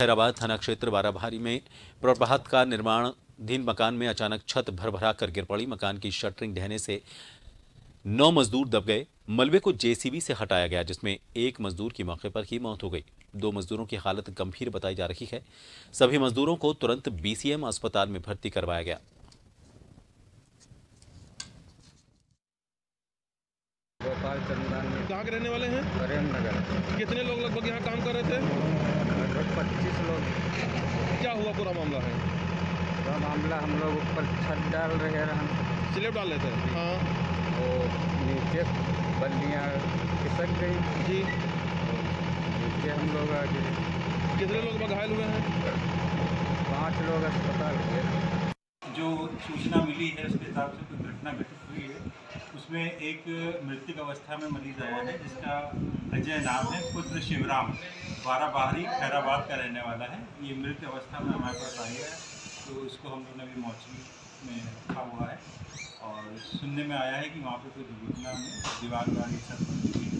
खैराबाद थाना क्षेत्र बाराभारी में प्रभात का निर्माणाधीन मकान में अचानक छत भरभरा कर गिर पड़ी। मकान की शटरिंग ढहने से 9 मजदूर दब गए। मलबे को जेसीबी से हटाया गया, जिसमें एक मजदूर की मौके पर ही मौत हो गई। 2 मजदूरों की हालत गंभीर बताई जा रही है। सभी मजदूरों को तुरंत बीसीएम अस्पताल में भर्ती करवाया गया। कहाँ के रहने वाले हैं? कितने लोग लगभग यहाँ काम कर रहे थे? 25 लोग। क्या हुआ पूरा मामला है? पूरा मामला हम लोग ऊपर छत डाल रहे हैं, स्लेब डाल रहे थे। हाँ, वो नीचे बल्लियाँ खिसक गई जी, नीचे हम लोग आ गए। कितने लोग घायल हुए हैं? 5 लोग अस्पताल गए। जो सूचना मिली है उसके हिसाब से कोई घटना घटित हुई है। उसमें एक मृतक अवस्था में मरीज आया है, जिसका अजय नाम है, पुत्र शिवराम, बाराभारी खैराबाद का रहने वाला है। ये मृत अवस्था में हमारे पास आई है, तो इसको हम लोगों ने अभी मौचरी में रखा हुआ है। और सुनने में आया है कि वहाँ पर कोई दुर्घटना में दीवार वाली